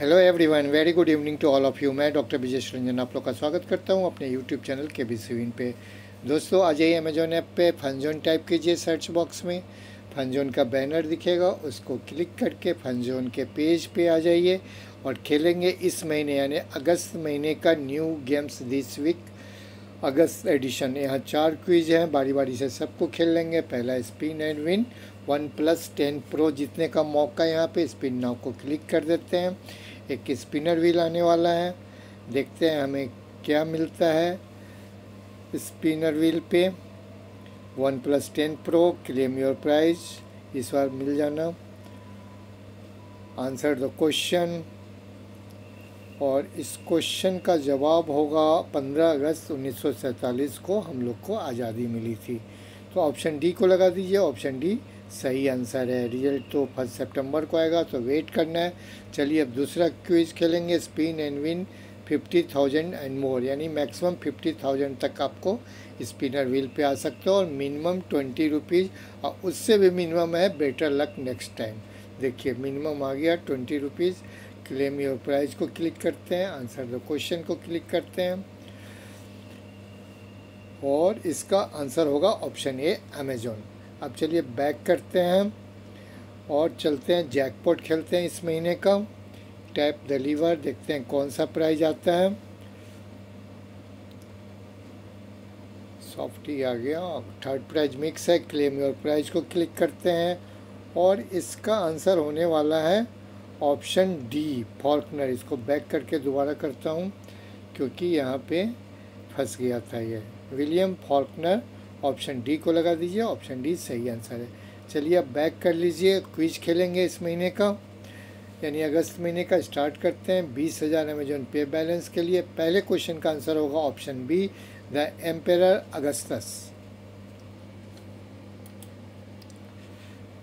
Hello everyone, very good evening to all of you. मैं doctor Bijesh Ranjan आप लोग का स्वागत करता हूं अपने यूट्यूब चैनल के बीसी विन पे। दोस्तों, आ जाइए अमेजोन ऐप पे, फनजोन टाइप कीजिए सर्च बॉक्स में, फनजोन का बैनर दिखेगा, उसको क्लिक करके फनजोन के पेज पे आ जाइए और खेलेंगे इस महीने यानी अगस्त महीने का new games this week August edition. यहाँ 4 क्विज हैं, बारी बारी से सबको खेल लेंगे। पहला spin and win OnePlus 10 Pro जीतने का मौका। यहाँ पे स्पिन नाउ को क्लिक कर देते हैं। एक स्पिनर व्हील आने वाला है, देखते हैं हमें क्या मिलता है स्पिनर व्हील पे। OnePlus 10 Pro claim your prize, इस बार मिल जाना। आंसर द क्वेश्चन, और इस क्वेश्चन का जवाब होगा 15 अगस्त 1947 को हम लोग को आज़ादी मिली थी, तो ऑप्शन डी को लगा दीजिए। ऑप्शन डी सही आंसर है। रिजल्ट तो 1 सितंबर को आएगा, तो वेट करना है। चलिए अब दूसरा क्विज खेलेंगे, spin and win 50,000 and more, यानी मैक्सिमम 50,000 तक आपको स्पिनर व्हील पे आ सकते हो और मिनिमम 20 रुपीज़, और उससे भी मिनिमम है बेटर लक नेक्स्ट टाइम। देखिए मिनिमम आ गया 20 रुपीज़। क्लेम योर प्राइज को क्लिक करते हैं, आंसर द क्वेश्चन को क्लिक करते हैं, और इसका आंसर होगा ऑप्शन ए अमेजोन। अब चलिए बैक करते हैं और चलते हैं जैकपॉट खेलते हैं इस महीने का। टैप द लीवर, देखते हैं कौन सा प्राइज आता है। सॉफ्टी आ गया, थर्ड प्राइज मिक्स है। क्लेम योर प्राइज को क्लिक करते हैं और इसका आंसर होने वाला है ऑप्शन डी फॉल्कनर। इसको बैक करके दोबारा करता हूं क्योंकि यहाँ पे फंस गया था ये। विलियम फॉल्कनर, ऑप्शन डी को लगा दीजिए। ऑप्शन डी सही आंसर है। चलिए अब बैक कर लीजिए, क्विज खेलेंगे इस महीने का यानी अगस्त महीने का। स्टार्ट करते हैं 20,000 अमेजोन पे बैलेंस के लिए। पहले क्वेश्चन का आंसर होगा option B the emperor Augustus.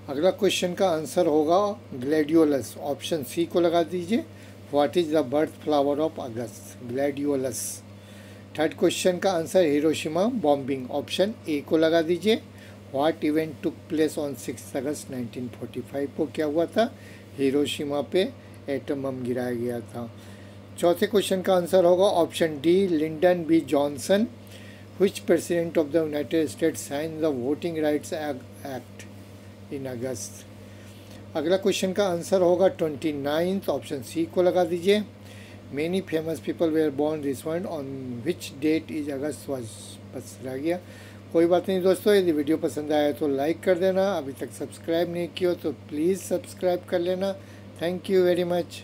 अगला क्वेश्चन का आंसर होगा ग्लैडियोलस, ऑप्शन सी को लगा दीजिए। What is the birth flower of August, gladiolus. Third question का answer Hiroshima bombing, option A को लगा दीजिए। What event took place on 6 August 1945 को क्या हुआ था, हिरोशिमा पे एटम बम गिराया गया था। चौथे क्वेश्चन का आंसर होगा option D Lyndon B Johnson. Which president of the United States sign the voting rights act in August. अगला क्वेश्चन का आंसर होगा 29, ऑप्शन सी को लगा दीजिए। Many famous people were born this month, on which date is August was। बस रह गया, कोई बात नहीं दोस्तों। यदि वीडियो पसंद आया तो लाइक कर देना, अभी तक सब्सक्राइब नहीं किया तो प्लीज़ सब्सक्राइब कर लेना। Thank you very much.